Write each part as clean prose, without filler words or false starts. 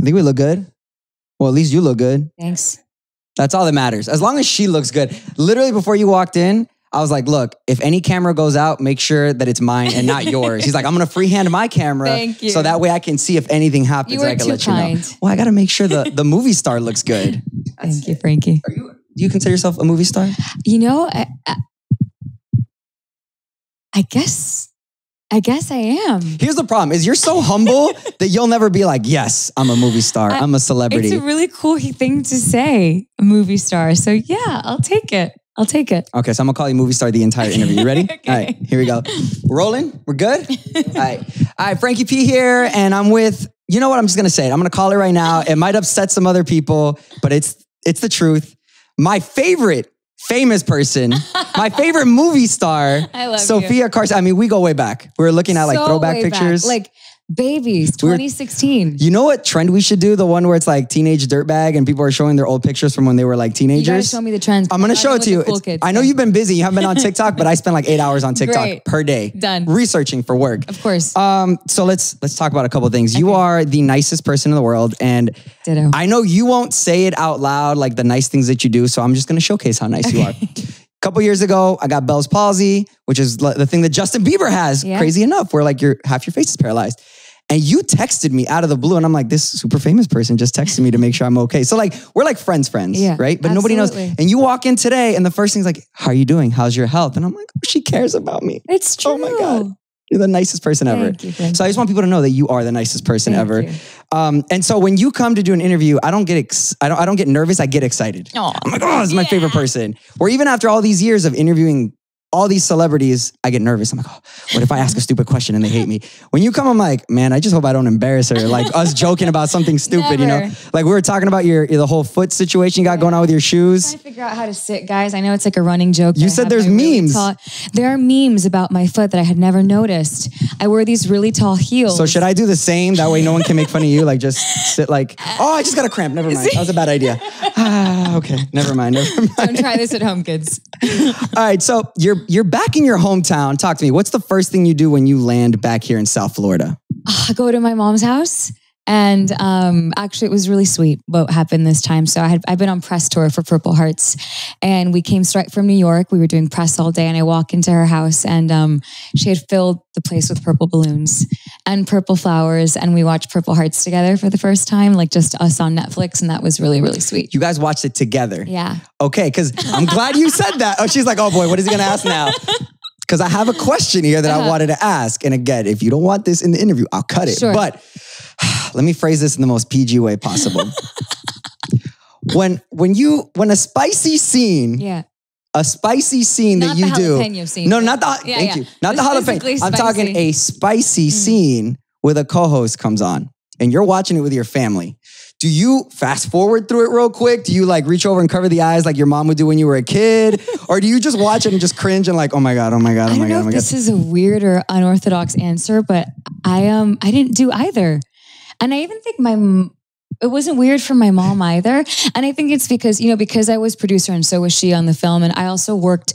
I think we look good. Well, at least you look good. Thanks. That's all that matters. As long as she looks good. Literally before you walked in, I was like, look, if any camera goes out, make sure that it's mine and not yours. He's like, I'm going to freehand my camera. Thank you. So that way I can see if anything happens. You were and I can too let you know. Well, I got to make sure the movie star looks good. Thank you, Frankie. Do you consider yourself a movie star? You know, I guess I am. Here's the problem is you're so humble that you'll never be like, yes, I'm a movie star. I'm a celebrity. It's a really cool thing to say, a movie star. So yeah, I'll take it. I'll take it. Okay, so I'm gonna call you movie star the entire interview. You ready? Okay. All right, here we go. We're rolling. We're good? All right, Frankie P here, and I'm with, you know what, I'm just gonna say it. I'm gonna call it right now. It might upset some other people, but it's the truth. My favorite famous person, my favorite movie star, I love Sofia Carson. I mean, we go way back. We were looking at like throwback pictures. Like babies, 2016. You know what trend we should do? The one where it's like teenage dirtbag and people are showing their old pictures from when they were like teenagers. You gotta show me the trends. I'm gonna show it to you. Cool kids, I know you've been busy. You haven't been on TikTok, but I spend like 8 hours on TikTok per day. Done. Researching for work. Of course. So let's talk about a couple of things. Okay. You are the nicest person in the world, and ditto. I know you won't say it out loud, like the nice things that you do, so I'm just gonna showcase how nice you are. A couple years ago, I got Bell's palsy, which is the thing that Justin Bieber has, crazy enough, where like half your face is paralyzed. And you texted me out of the blue, and I'm like, this super famous person just texted me to make sure I'm okay. So like, we're like friends, right? But nobody knows. And you walk in today, and the first thing's like, how are you doing? How's your health? And I'm like, oh, she cares about me. It's true. Oh my God. You're the nicest person ever. Thank you. I just want people to know that you are the nicest person ever. And so when you come to do an interview, I don't get nervous. I get excited. Aww. I'm like, oh, this is my favorite person. Or even after all these years of interviewing all these celebrities, I get nervous. I'm like, oh, what if I ask a stupid question and they hate me? When you come, I'm like, man, I just hope I don't embarrass her. Like us joking about something stupid, you know? Like we were talking about the whole foot situation you got going on with your shoes. I'm trying to figure out how to sit, guys. I know it's like a running joke. You said there's memes. There are memes about my foot that I had never noticed. I wear these really tall heels. So should I do the same? That way no one can make fun of you. Like just sit like, oh, I just got a cramp. Never mind. That was a bad idea. Okay, never mind. Don't try this at home, kids. All right, so you're back in your hometown. Talk to me. What's the first thing you do when you land back here in South Florida? I go to my mom's house. And actually, it was really sweet what happened this time. So I've been on press tour for Purple Hearts. And we came straight from New York. We were doing press all day. And I walk into her house. And she had filled the place with purple balloons and purple flowers. And we watched Purple Hearts together for the first time, like just us on Netflix. And that was really, really sweet. You guys watched it together? Yeah. Okay, because I'm glad you said that. Oh, she's like, oh boy, what is he going to ask now? Because I have a question here that I wanted to ask. And again, if you don't want this in the interview, I'll cut it. Sure. But let me phrase this in the most PG way possible. when a spicy scene, a spicy scene that you do. Not the jalapeno scene. No, not the, thank you. Not the jalapeno. I'm talking a spicy scene with a co-host comes on and you're watching it with your family. Do you fast forward through it real quick? Do you like reach over and cover the eyes like your mom would do when you were a kid? Or do you just watch it and just cringe and like, oh my God, oh my God, oh my God, oh my God. I don't know if this is a weird or unorthodox answer, but I didn't do either. And I even think it wasn't weird for my mom either. And I think it's because, because I was producer and so was she on the film. And I also worked,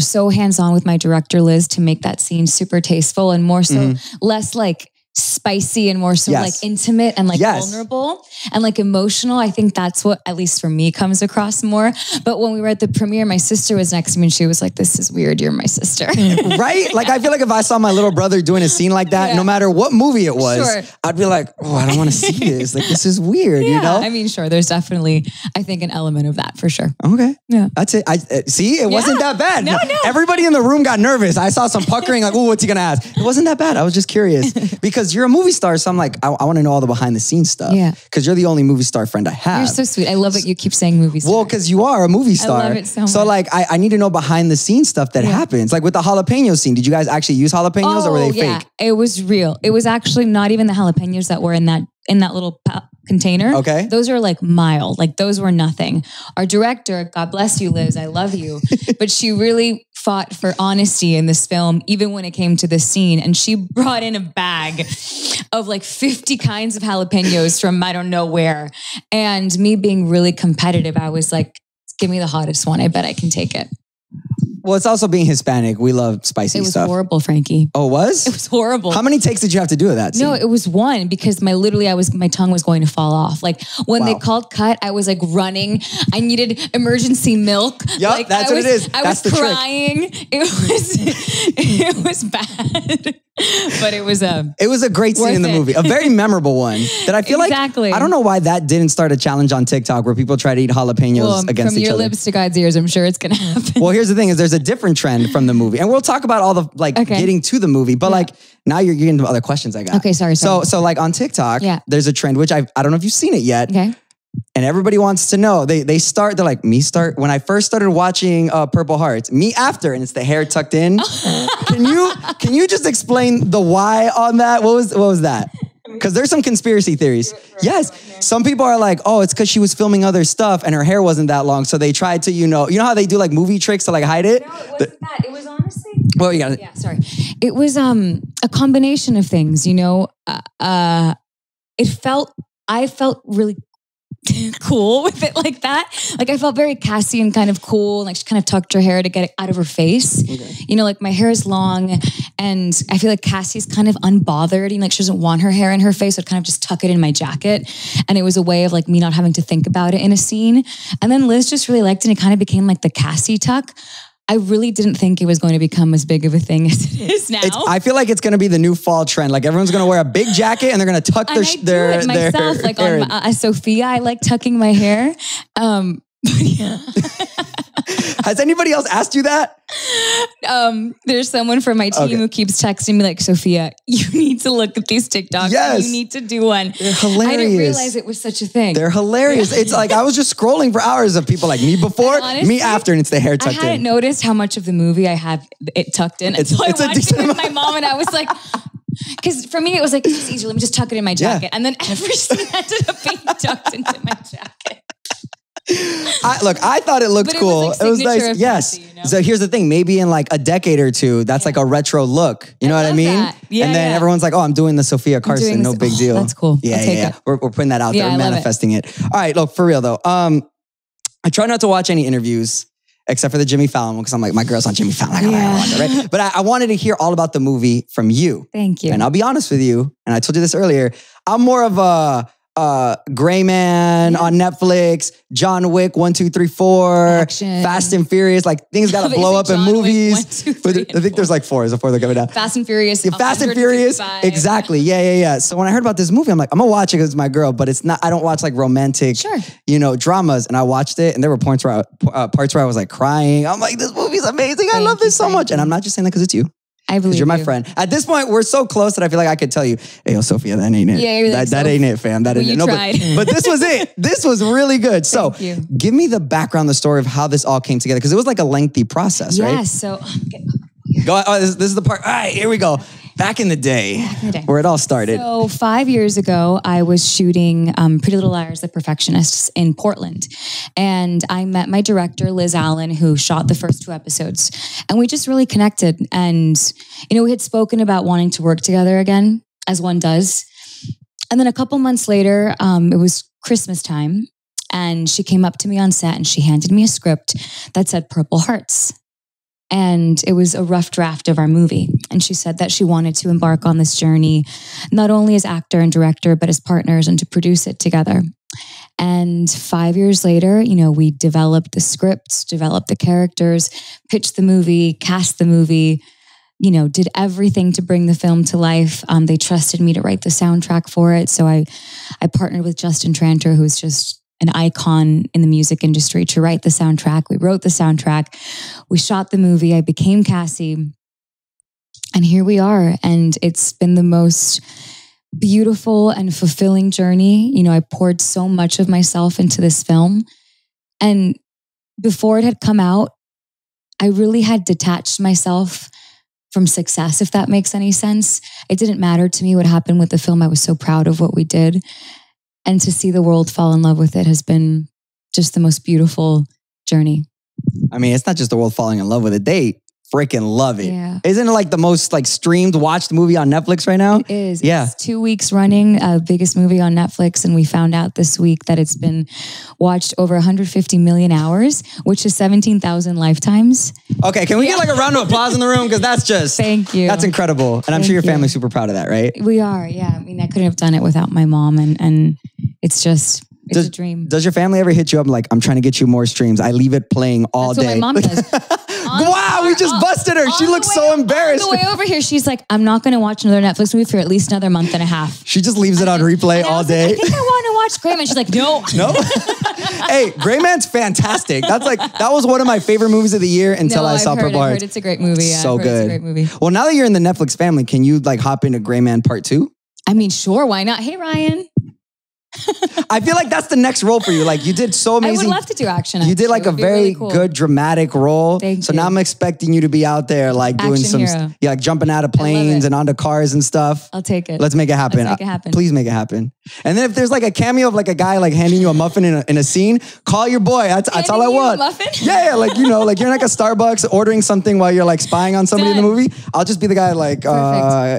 so hands-on with my director, Liz, to make that scene super tasteful and more so, less like spicy and more so like intimate and like vulnerable and like emotional. I think that's what, at least for me, comes across more. But when we were at the premiere, my sister was next to me and she was like, this is weird. You're my sister. Right? Like, I feel like if I saw my little brother doing a scene like that, no matter what movie it was, I'd be like, oh, I don't want to see this. Like, this is weird, you know? I mean, sure. There's definitely, I think, an element of that for sure. Okay. Yeah. That's it. See, it wasn't that bad. No. Everybody in the room got nervous. I saw some puckering like, oh, what's he going to ask? It wasn't that bad. I was just curious because you're a movie star, so I'm like, I want to know all the behind the scenes stuff. Yeah. Because you're the only movie star friend I have. You're so sweet. I love that you keep saying movie star. Well, because you are a movie star. I love it so much. So like, I need to know behind the scenes stuff that happens. Like with the jalapeno scene, did you guys actually use jalapenos or were they fake? It was real. It was actually not even the jalapenos that were in that little container. Okay. Those are like mild. Like those were nothing. Our director, God bless you, Liz, I love you. But she really fought for honesty in this film, even when it came to this scene. And she brought in a bag of like 50 kinds of jalapenos from I don't know where. And me being really competitive, I was like, give me the hottest one. I bet I can take it. Well, it's also being Hispanic. We love spicy stuff. It was horrible, Frankie. Oh, it was? It was horrible. How many takes did you have to do of that scene? No, it was one because my tongue was going to fall off. Like when they called cut, I was like running. I needed emergency milk. Yep, like, that's what it is. I was crying. Trick. It was bad. But it was a great scene in the movie, a very memorable one that I feel like, I don't know why that didn't start a challenge on TikTok where people try to eat jalapenos against each other. From your lips to God's ears, I'm sure it's going to happen. Well, here's the thing is there's a different trend from the movie and we'll talk about all the getting to the movie, but now you're getting to other questions I got. Okay, sorry. So like on TikTok, there's a trend, which I don't know if you've seen it yet. Okay. And everybody wants to know. They're like, when I first started watching Purple Hearts, me after, and it's the hair tucked in. Can you just explain the why on that? What was that? Because there's some conspiracy theories. Yes. Some people are like, oh, it's because she was filming other stuff and her hair wasn't that long. So they tried to, you know how they do like movie tricks to like hide it? No, it wasn't that. It was honestly. Well, you got it. Yeah, sorry. It was a combination of things, I felt really cool with it like that. Like I felt very Cassie and kind of cool. Like she kind of tucked her hair to get it out of her face. Okay. Like my hair is long and I feel like Cassie's kind of unbothered. Like she doesn't want her hair in her face. So I'd kind of just tuck it in my jacket. And it was a way of like me not having to think about it in a scene. And then Liz just really liked it and it kind of became like the Cassie tuck. I really didn't think it was going to become as big of a thing as it is now. I feel like it's going to be the new fall trend. Like everyone's going to wear a big jacket and they're going to tuck their hair. Like as Sofia, I like tucking my hair. Yeah. Has anybody else asked you that? There's someone from my team who keeps texting me like, Sofia, you need to look at these TikToks. Yes. You need to do one. They're hilarious. I didn't realize it was such a thing. They're hilarious. It's like I was just scrolling for hours of people like me before, honestly, me after, and it's the hair tucked in. I hadn't noticed how much of the movie I have it tucked in. It's I watched it with my mom and I was like... Because for me, it was like, it's easier. Let me just tuck it in my jacket. And then everything ended up being tucked into my jacket. I thought it looked cool. It was nice. Yes. So here's the thing. Maybe in like a decade or two, that's like a retro look. You know what I mean? Yeah, and then everyone's like, oh, I'm doing the Sofia Carson. No big deal. That's cool. Yeah. We're putting that out there, manifesting it. All right. Look, for real though. I try not to watch any interviews except for the Jimmy Fallon one because I'm like, my girl's on Jimmy Fallon. Like, I don't want that, right? But I wanted to hear all about the movie from you. Thank you. And I'll be honest with you. And I told you this earlier. I'm more of a... Gray Man on Netflix, John Wick 1, 2, 3, 4, action. Fast and Furious, like things gotta blow up in movies. Wick, 1, 2, 3, I think there's like 4. There's a 4 that coming down. Fast and Furious. Yeah, Fast and Furious. Exactly. Yeah. So when I heard about this movie, I'm like, I'm gonna watch it because it's my girl, but it's not. I don't watch like romantic, dramas. And I watched it, and there were parts where I was like crying. I'm like, this movie's amazing. I love this so much, and I'm not just saying that because it's you. I believe you're my friend. At this point, we're so close that I feel like I could tell you, hey, yo, Sofia, that ain't it. Yeah, you're like, that ain't it, fam. That ain't it. No, but this was it. This was really good. So give me the background, the story of how this all came together. Because it was like a lengthy process, right? Yes. So go. Oh, this is the part. All right, here we go. Back in the day. Where it all started. So 5 years ago, I was shooting Pretty Little Liars, The Perfectionists in Portland. And I met my director, Liz Allen, who shot the first 2 episodes. And we just really connected. And, we had spoken about wanting to work together again, as one does. And then a couple months later, it was Christmas time. And she came up to me on set and she handed me a script that said Purple Hearts. And it was a rough draft of our movie. And she said that she wanted to embark on this journey, not only as actor and director, but as partners and to produce it together. And 5 years later, we developed the scripts, developed the characters, pitched the movie, cast the movie, did everything to bring the film to life. They trusted me to write the soundtrack for it. So I partnered with Justin Tranter, who's just an icon in the music industry, to write the soundtrack. We wrote the soundtrack. We shot the movie. I became Cassie. And here we are. And it's been the most beautiful and fulfilling journey. I poured so much of myself into this film. And before it had come out, I really had detached myself from success, if that makes any sense. It didn't matter to me what happened with the film. I was so proud of what we did. And to see the world fall in love with it has been just the most beautiful journey. I mean, it's not just the world falling in love with it. They freaking love it. Yeah. Isn't it like the most like streamed, watched movie on Netflix right now? It is. Yeah. It's 2 weeks running, biggest movie on Netflix. And we found out this week that it's been watched over 150 million hours, which is 17,000 lifetimes. Okay. Can we get like a round of applause in the room? Because that's just... Thank you. That's incredible. And I'm sure your family's super proud of that, right? We are. Yeah. I mean, I couldn't have done it without my mom. And it's just... It's a dream. Does your family ever hit you up like, I'm trying to get you more streams? I leave it playing all day. That's what my mom does. Wow, we just busted her. She looks so embarrassed. On the way over here, she's like, I'm not going to watch another Netflix movie for at least another month and a half. She just leaves it on replay all day. Like, I think I want to watch Gray Man. She's like, no. No? Hey, Gray Man's fantastic. That's like, that was one of my favorite movies of the year until I saw Purple Hearts. It's a great movie. Yeah, so good. It's a great movie. Well, now that you're in the Netflix family, can you like hop into Gray Man Part 2? I mean, sure. Why not? Hey, Ryan. I feel like that's the next role for you. Like you did so amazing. I would love to do action. You did like a very really cool. good dramatic role. Thank you. Now I'm expecting you to be out there like doing yeah, like jumping out of planes and onto cars and stuff. I'll take it. Let's make it happen. Let's make it happen. Please make it happen. And then if there's like a cameo of like a guy like handing you a muffin in a scene, call your boy. That's all I want. Muffin? Yeah, like you know, like you're in like a Starbucks ordering something while you're like spying on somebody in the movie. I'll just be the guy like,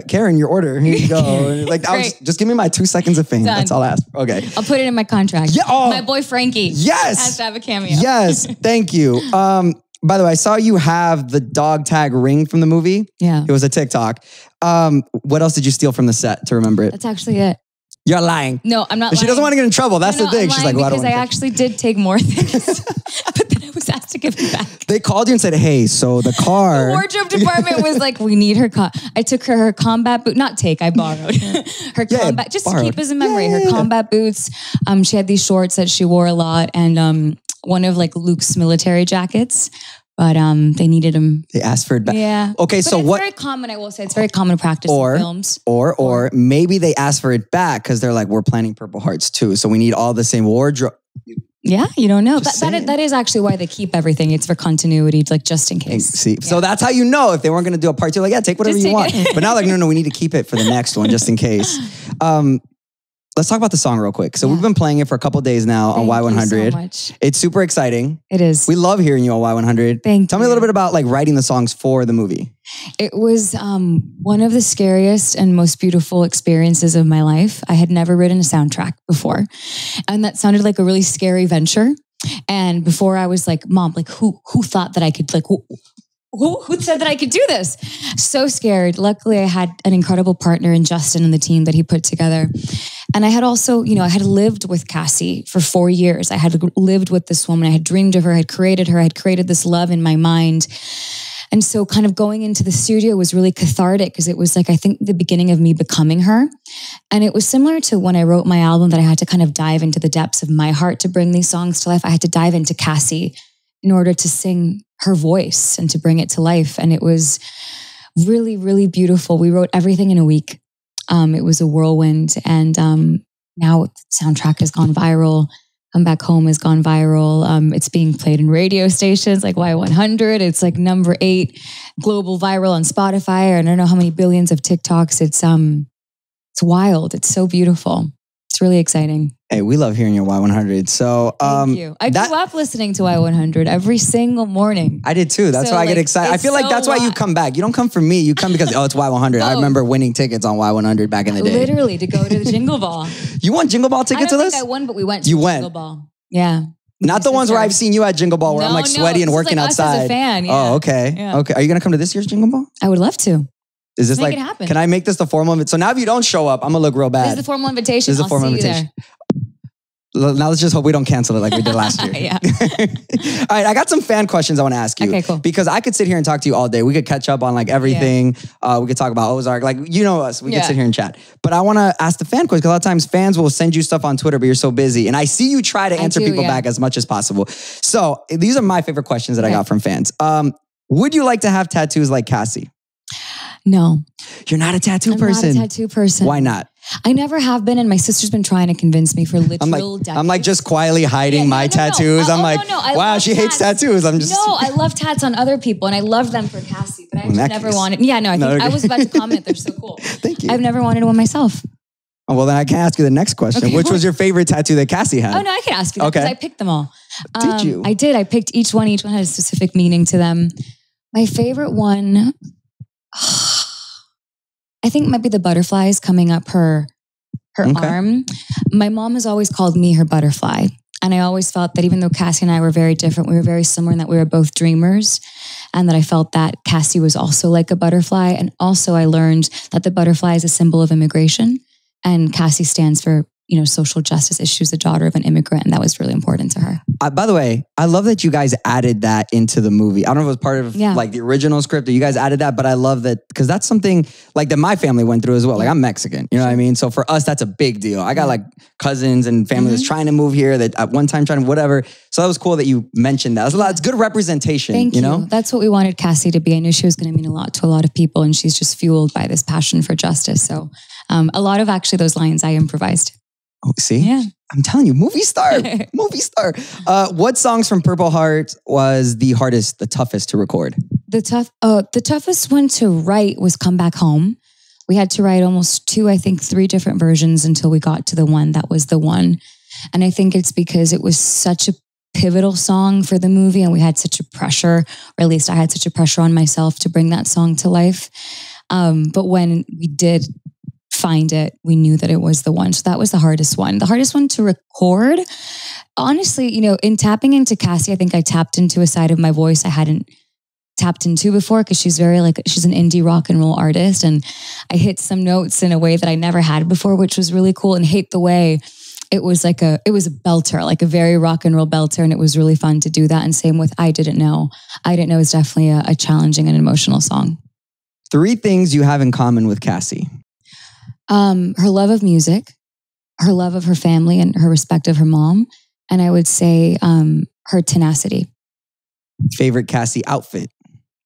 Karen, your order. Here you go. Like I'll just give me my 2 seconds of fame. Done. That's all I ask. Okay. I'll put it in my contract. Yeah, my boy Frankie. Yes. Has to have a cameo. Yes. Thank you. By the way, I saw you have the dog tag ring from the movie. Yeah. It was a TikTok. What else did you steal from the set to remember it? That's actually it. You're lying. No, I'm not lying. She doesn't want to get in trouble. That's the thing. She's like, well, I don't want to. Because I actually did take more things. But then I was asked to give them back. They called you and said, hey, so the car. The wardrobe department was like, we need her car. I took her combat boot. Not take, I borrowed. Just to keep as a memory. Her combat boots. She had these shorts that she wore a lot. And one of like Luke's military jackets. But they needed them. They asked for it back. Yeah. Okay, but so it's very common, I will say. It's very common practice in films. Or maybe they asked for it back because they're like, we're planning Purple Hearts too, so we need all the same wardrobe. Yeah, you don't know. That is actually why they keep everything. It's for continuity, like just in case. See, so that's how you know if they weren't going to do a part two. Like, yeah, take whatever you want. But now like, no, we need to keep it for the next one just in case. Let's talk about the song real quick. So we've been playing it for a couple of days now on Y100. Thank you so much. It's super exciting. It is. We love hearing you on Y100. Tell me a little bit about like writing the songs for the movie. It was one of the scariest and most beautiful experiences of my life. I had never written a soundtrack before. And that sounded like a really scary venture. And before I was like, Mom, like who thought that I could like... Who said that I could do this? So scared. Luckily, I had an incredible partner in Justin and the team that he put together. And I had also, you know, I had lived with Cassie for 4 years. I had lived with this woman. I had dreamed of her. I had created her. I had created this love in my mind. And so kind of going into the studio was really cathartic because it was like, I think the beginning of me becoming her. And it was similar to when I wrote my album that I had to kind of dive into the depths of my heart to bring these songs to life. I had to dive into Cassie in order to sing her voice and to bring it to life. And it was really, really beautiful. We wrote everything in a week. It was a whirlwind. And now the soundtrack has gone viral. Come Back Home has gone viral. It's being played in radio stations like Y100. It's like #8 global viral on Spotify. I don't know how many billions of TikToks. It's wild. It's so beautiful. It's really exciting. Hey, we love hearing your Y100. So, thank you. I grew up listening to Y100 every single morning. I did too. That's why I get excited. I feel like that's why you come back. You don't come for me. You come because, oh, it's Y100. I remember winning tickets on Y100 back in the day. Literally, to go to the Jingle Ball. You won Jingle Ball tickets with us? I won, but we went to Jingle Ball. Yeah. Not the ones where I've seen you at Jingle Ball where I'm like sweaty and working outside. Us as a fan. Yeah. Oh, okay. Yeah. Okay. Are you going to come to this year's Jingle Ball? I would love to. Is this like, can I make this the formal invitation? So now if you don't show up, I'm going to look real bad. This is the formal invitation. This is the formal invitation. Now let's just hope we don't cancel it like we did last year. Yeah. All right. I got some fan questions I want to ask you. Okay, cool. Because I could sit here and talk to you all day. We could catch up on like everything. Yeah. We could talk about Ozark. Like, you know us. We could sit here and chat. But I want to ask the fan question because a lot of times fans will send you stuff on Twitter, but you're so busy. And I see you try to answer people back as much as possible. So these are my favorite questions that I got from fans. Would you like to have tattoos like Cassie? No. You're not a tattoo person. I'm not a tattoo person. Why not? I never have been, and my sister's been trying to convince me for literal decades. I'm like just quietly hiding my tattoos. I'm like, wow, she hates tattoos. I'm just I love tats on other people, and I love them for Cassie, but I never wanted. Yeah, no, I think I was about to comment. They're so cool. Thank you. I've never wanted one myself. Oh, well, then I can ask you the next question. Okay. Which was your favorite tattoo that Cassie had? Oh, no, I can ask you that because I picked them all. Did you? I did. I picked each one. Each one had a specific meaning to them. My favorite one, I think, might be the butterflies coming up her arm. My mom has always called me her butterfly. And I always felt that even though Cassie and I were very different, we were very similar in that we were both dreamers, and that I felt that Cassie was also like a butterfly. And also I learned that the butterfly is a symbol of immigration, and Cassie stands for, you know, social justice issues, the daughter of an immigrant. And that was really important to her. By the way, I love that you guys added that into the movie. I don't know if it was part of like the original script or you guys added that, but I love that because that's something like that my family went through as well. Like I'm Mexican, you know what I mean? So for us, that's a big deal. I got like cousins and family that's trying to move here that at one time trying to whatever. So that was cool that you mentioned that. That's a lot. It's good representation. Thank you. Know? That's what we wanted Cassie to be. I knew she was going to mean a lot to a lot of people, and she's just fueled by this passion for justice. So a lot of actually those lines I improvised. Oh, see? Yeah. I'm telling you, movie star, movie star. What songs from Purple Hearts was the hardest, the toughest to record? The toughest one to write was Come Back Home. We had to write almost three different versions until we got to the one that was the one. And I think it's because it was such a pivotal song for the movie, and we had such a pressure, or at least I had such a pressure on myself to bring that song to life. But when we did find it, we knew that it was the one. So that was the hardest one. The hardest one to record, honestly, you know, in tapping into Cassie, I think I tapped into a side of my voice I hadn't tapped into before, because she's very like, she's an indie rock and roll artist, and I hit some notes in a way that I never had before, which was really cool. And Hate the Way, it was a belter, like a very rock and roll belter, and it was really fun to do that. And same with I Didn't Know. I Didn't Know is definitely a challenging and emotional song. Three things you have in common with Cassie. Her love of music, her love of her family, and her respect of her mom. And I would say her tenacity. Favorite Cassie outfit?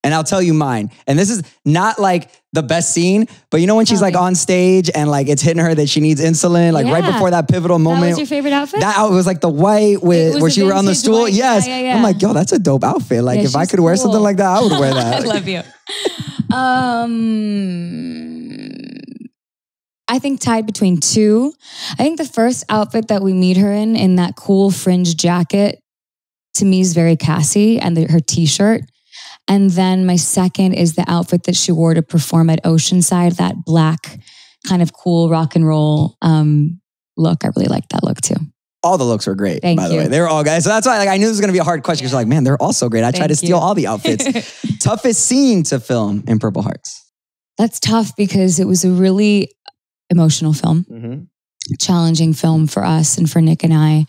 And I'll tell you mine. And this is not like the best scene, but you know when she's like on stage and like it's hitting her that she needs insulin, like right before that pivotal moment. That was your favorite outfit? That outfit was like the white with where she were on the stool. White. Yes. Yeah, yeah, yeah. I'm like, yo, that's a dope outfit. Like if I could wear something like that, I would wear that. I love you. I think tied between two. I think the first outfit that we meet her in that cool fringe jacket, to me is very Cassie, and her t-shirt. And then my second is the outfit that she wore to perform at Oceanside, that black kind of cool rock and roll look. I really liked that look too. All the looks were great, by the way. They were all guys. So that's why like, I knew it was going to be a hard question because like, man, they're all so great. I tried to steal all the outfits. Toughest scene to film in Purple Hearts? That's tough because it was a really emotional film, challenging film for us and for Nick and I.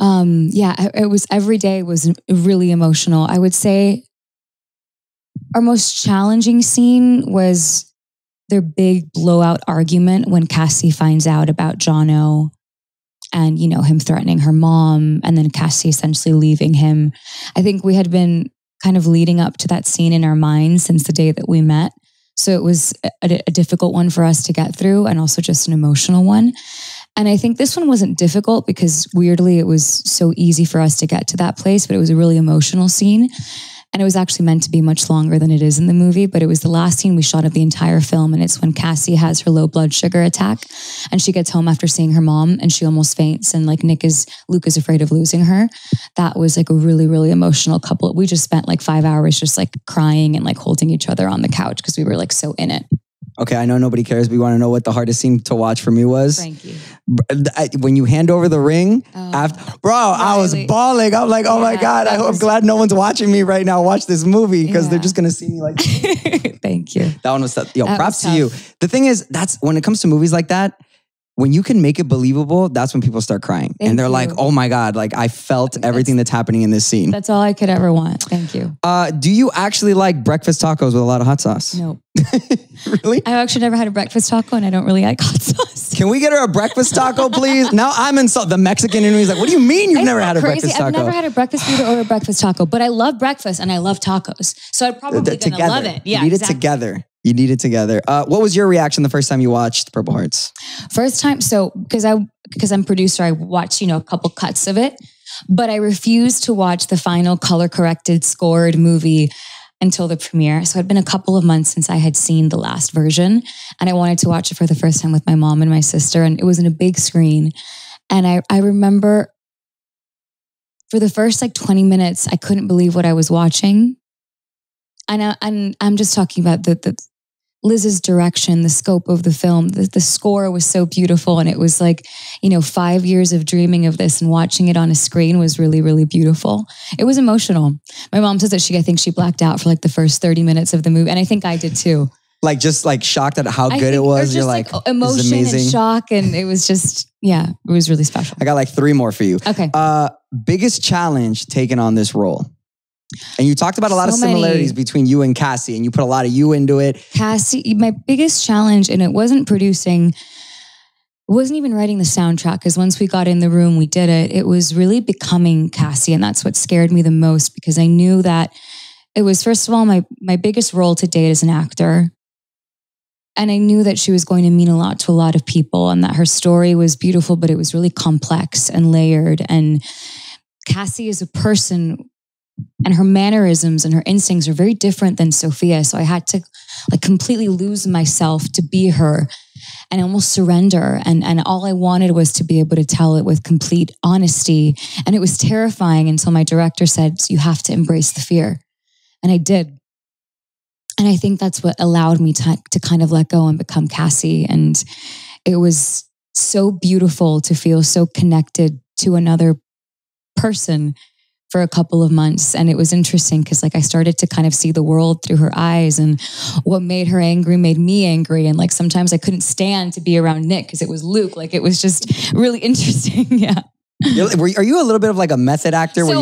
It was, every day was really emotional. I would say our most challenging scene was their big blowout argument when Cassie finds out about Jono and, you know, him threatening her mom and then Cassie essentially leaving him. I think we had been kind of leading up to that scene in our minds since the day that we met. So it was a difficult one for us to get through, and also just an emotional one. And I think this one wasn't difficult because weirdly it was so easy for us to get to that place, but it was a really emotional scene. And it was actually meant to be much longer than it is in the movie, but it was the last scene we shot of the entire film. And it's when Cassie has her low blood sugar attack and she gets home after seeing her mom and she almost faints. And like Luke is afraid of losing her. That was like a really, really emotional couple. We just spent like 5 hours just like crying and like holding each other on the couch because we were like so in it. Okay, I know nobody cares, but you want to know what the hardest scene to watch for me was? Frankie. When you hand over the ring, I was bawling. I'm like, oh my God, I'm glad no one's watching me right now watch this movie because they're just going to see me like... Thank you. That one was tough. Yo, props to you. The thing is, that's when it comes to movies like that, when you can make it believable, that's when people start crying. Thank and they're you. Like, oh my God, like I felt everything that's happening in this scene. That's all I could ever want. Thank you. Do you actually like breakfast tacos with a lot of hot sauce? No. Really? I've actually never had a breakfast taco and I don't really like hot sauce. Can we get her a breakfast taco, please? Now I'm insulted. The Mexican in me is like, what do you mean you've never had a breakfast taco? I've never had a breakfast either or a breakfast taco, but I love breakfast and I love tacos. So I'm probably going to love it. Yeah, You need it together. What was your reaction the first time you watched Purple Hearts? First time, so because I'm producer, I watched a couple cuts of it, but I refused to watch the final color corrected scored movie until the premiere. So it had been a couple of months since I had seen the last version, and I wanted to watch it for the first time with my mom and my sister, and it was in a big screen. And I remember for the first like 20 minutes, I couldn't believe what I was watching. And I'm just talking about the Liz's direction, the scope of the film. The score was so beautiful, and it was like, you know, 5 years of dreaming of this and watching it on a screen was really, really beautiful. It was emotional. My mom says that I think she blacked out for like the first 30 minutes of the movie, and I think I did too. Like just like shocked at how good it was. You're like emotion and shock, and it was just, yeah, it was really special. I got like three more for you. Okay. Biggest challenge taken on this role. And you talked about a lot of similarities between you and Cassie, and you put a lot of you into it. Cassie, my biggest challenge, and it wasn't producing, it wasn't even writing the soundtrack, because once we got in the room, we did it. It was really becoming Cassie, and that's what scared me the most, because I knew that it was, first of all, my biggest role to date as an actor. And I knew that she was going to mean a lot to a lot of people, and that her story was beautiful, but it was really complex and layered. And Cassie is a person, and her mannerisms and her instincts are very different than Sofia. So I had to like completely lose myself to be her and almost surrender. And all I wanted was to be able to tell it with complete honesty. And it was terrifying until my director said, you have to embrace the fear. And I did. And I think that's what allowed me to kind of let go and become Cassie. And it was so beautiful to feel so connected to another person for a couple of months. And it was interesting because like I started to kind of see the world through her eyes, and what made her angry made me angry. And like sometimes I couldn't stand to be around Nick because it was Luke. Like it was just really interesting. Yeah. Are you a little bit of like a method actor? So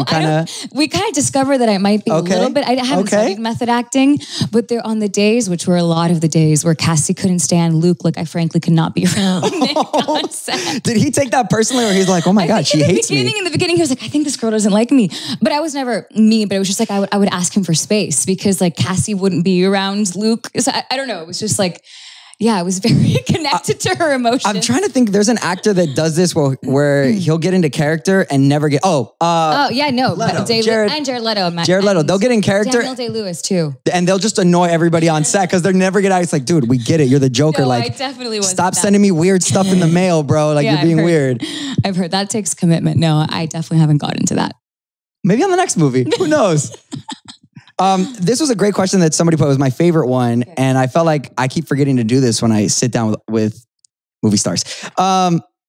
we kind of discovered that I might be a little bit. I haven't studied method acting, but they're on the days, which were a lot of the days where Cassie couldn't stand Luke. Like I frankly could not be around Nick on set. Did he take that personally, or he's like, oh my God, she hates me? In the beginning, he was like, I think this girl doesn't like me. But I was never me, but it was just like, I would ask him for space because like Cassie wouldn't be around Luke. So I don't know. It was just like, yeah, I was very connected to her emotions. I'm trying to think. There's an actor that does this where he'll get into character and never get... Jared Leto. They'll get in character. Daniel Day-Lewis too. And they'll just annoy everybody on set because they're never gonna... It's like, dude, we get it. You're the Joker. No, like, I definitely wasn't. Stop sending me weird stuff in the mail, bro. Like, yeah, you're being weird. I've heard that takes commitment. No, I definitely haven't gotten into that. Maybe on the next movie. Who knows? This was a great question that somebody put. It was my favorite one. Okay. And I felt like I keep forgetting to do this when I sit down with movie stars.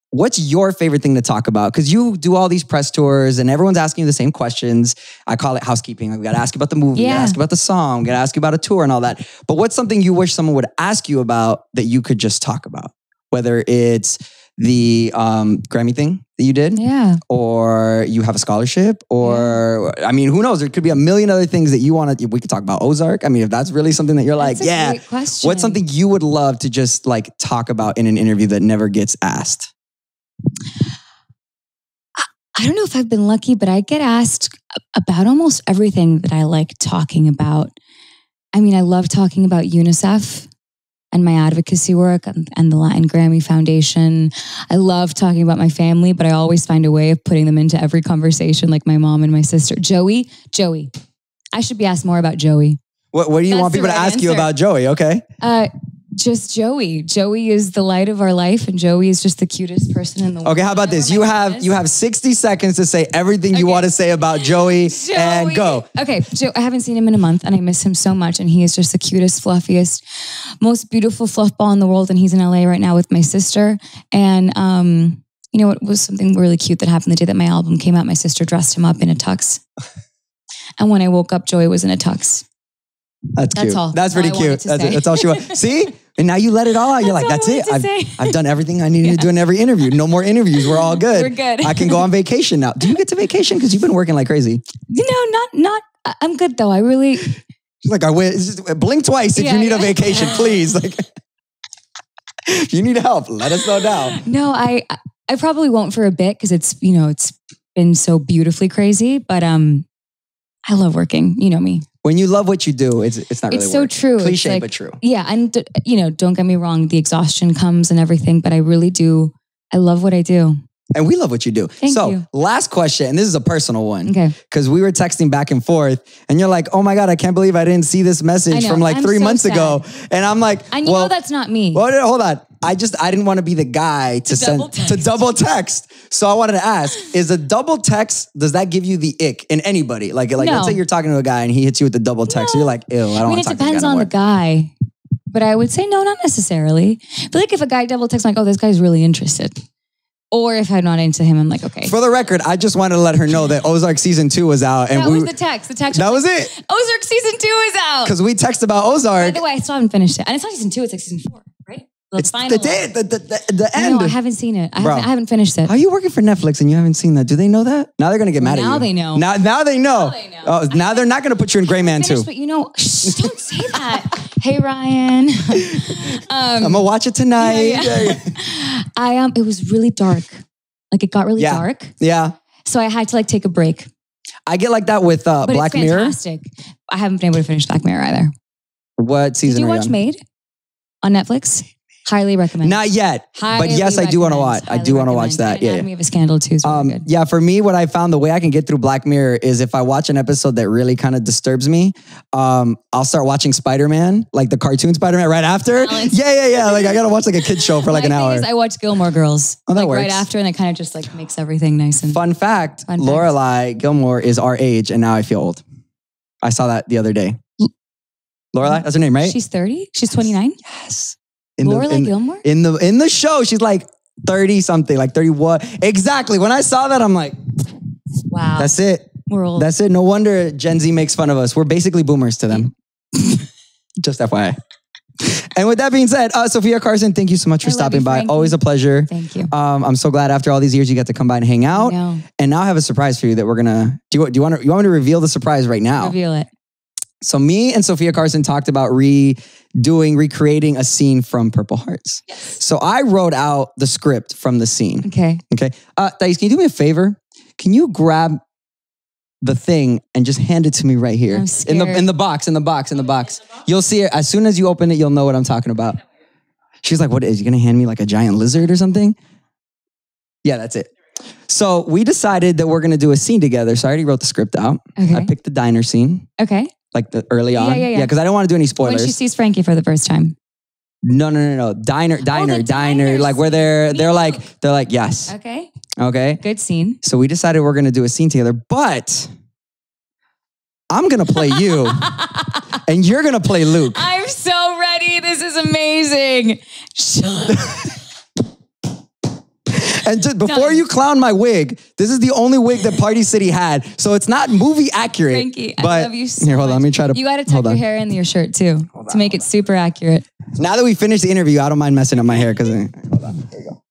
What's your favorite thing to talk about? Because you do all these press tours and everyone's asking you the same questions. I call it housekeeping. I've got to ask you about the movie. Yeah. Got to ask you about the song. Got to ask you about a tour and all that. But what's something you wish someone would ask you about that you could just talk about? Whether it's the Grammy thing that you did, yeah, or you have a scholarship, or I mean, who knows? There could be a million other things that you want to. We could talk about Ozark. I mean, if that's really something that you're like, yeah, what's something you would love to just like talk about in an interview that never gets asked? I don't know if I've been lucky, but I get asked about almost everything that I like talking about. I mean, I love talking about UNICEF and my advocacy work and the Latin Grammy Foundation. I love talking about my family, but I always find a way of putting them into every conversation, like my mom and my sister. Joey. I should be asked more about Joey. What do you want people to ask you about Joey? Okay. Just Joey. Joey is the light of our life, and Joey is just the cutest person in the world. Okay, how about this? You have 60 seconds to say everything you want to say about Joey, and go. Okay, I haven't seen him in a month, and I miss him so much, and he is just the cutest, fluffiest, most beautiful fluff ball in the world, and he's in LA right now with my sister. And you know, it was something really cute that happened the day that my album came out. My sister dressed him up in a tux. And when I woke up, Joey was in a tux. That's cute. All. That's pretty cute. That's all she wanted. See? And now you let it all out. You're like, that's it. I've done everything I needed to do in every interview. No more interviews. We're all good. We're good. I can go on vacation now. Do you get to vacation? Because you've been working like crazy. You know, not I'm good though. I really... She's like, blink twice if you need a vacation, please. Like, if you need help, let us know now. No, I probably won't for a bit because it's, you know, it's been so beautifully crazy. But I love working. You know me. When you love what you do, it's not really work. It's so true. Cliche, like, but true. Yeah, and you know, don't get me wrong, the exhaustion comes and everything, but I really do. I love what I do. And we love what you do. Thank you. Last question, and this is a personal one. Okay. Because we were texting back and forth, and you're like, oh my God, I can't believe I didn't see this message from like 3 months ago. And I'm like, and you know that's not me. Well, hold on. I didn't want to be the guy to send to double text. So I wanted to ask, is a double text, does that give you the ick in anybody? Like no. Let's say you're talking to a guy and he hits you with the double text. No. You're like, ew, I don't want to talk to the guy. I mean, it depends on the guy. But I would say no, not necessarily. But like if a guy double texts, I'm like, oh, this guy's really interested. Or if I'm not into him, I'm like, okay. For the record, I just wanted to let her know that Ozark season 2 was out. And that was the text. The text. That was like, it. Ozark season 2 is out. Because we text about Ozark. By the way, I still haven't finished it. And it's not season 2, it's like season 4, right? It's final. The end. No, I haven't seen it. I haven't finished it. Are you working for Netflix and you haven't seen that? Do they know that? Now they're going to get mad at you. Now they know. Oh, now they're not going to put you in Gray Man 2. But you know, don't say that. Hey Ryan, I'm gonna watch it tonight. It was really dark, like it got really dark. Yeah. So I had to like take a break. I get like that with Black Mirror. I haven't been able to finish Black Mirror either. What season? Did you watch Made on Netflix? Highly recommend. Not yet, but yes, I do want to watch. I do want to watch that. Yeah. Anatomy of a Scandal too. Yeah, for me, what I found the way I can get through Black Mirror is if I watch an episode that really kind of disturbs me, I'll start watching Spider-Man, like the cartoon Spider-Man, right after. Yeah. Like I gotta watch like a kid show for like an hour. I watch Gilmore Girls. Oh, that works. Right after, and it kind of just like makes everything nice and. Fun fact: Lorelei Gilmore is our age, and now I feel old. I saw that the other day. Lorelei, that's her name, right? She's 30. She's 29. Yes. Lorelei Gilmore? In the show, she's like 30 something, like 31. Exactly. When I saw that, I'm like, wow. That's it. We're old. That's it. No wonder Gen Z makes fun of us. We're basically boomers to them. Just FYI. And with that being said, Sofia Carson, thank you so much for stopping by. Frankie. Always a pleasure. Thank you. I'm so glad after all these years you got to come by and hang out. And now I have a surprise for you that we're gonna do. You want me to reveal the surprise right now? Reveal it. So me and Sofia Carson talked about recreating a scene from Purple Hearts. Yes. So I wrote out the script from the scene. Okay. Thais, can you do me a favor? Can you grab the thing and just hand it to me right here? I'm scared. In the box. You'll see it. As soon as you open it, you'll know what I'm talking about. She's like, what is, you gonna hand me like a giant lizard or something? Yeah, that's it. So we decided that we're gonna do a scene together. So I already wrote the script out. Okay. I picked the diner scene. Okay. Like the early on. Yeah, because I don't want to do any spoilers. When she sees Frankie for the first time. No. Diner. Like where they're like, yes. Okay. Good scene. So we decided we're gonna do a scene together, but I'm gonna play you and you're gonna play Luke. I'm so ready. This is amazing. And just before you clown my wig, this is the only wig that Party City had, so it's not movie accurate. Frankie, I love you so much. Here, hold on, let me try to. You got to tuck your hair into your shirt too to make it super accurate. Now that we finished the interview, I don't mind messing up my hair because. Hold on, here you go.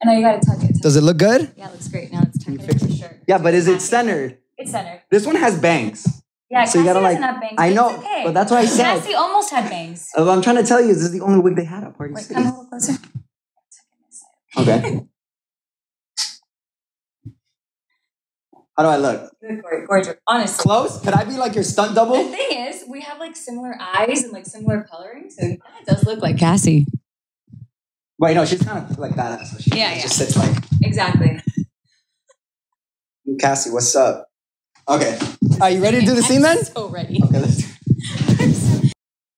And now you got to tuck it. Does it look good? Yeah, it looks great. Now it's tucked into your shirt. Yeah, but is it centered? It's centered. This one has bangs. Yeah, so Cassie doesn't have bangs. I know, it's okay. But that's why I said Cassie almost had bangs. What I'm trying to tell you is this is the only wig they had at Party City. Come a little closer. Okay. How do I look? Gorgeous. Honestly. Close? Could I be like your stunt double? The thing is, we have like similar eyes and like similar coloring, so it kind of does look like Cassie. Wait, no, she's kind of like that. So she just sits like. Exactly. Cassie, what's up? Okay. Are you ready to do the scene then? I'm so ready. Okay, let's do it.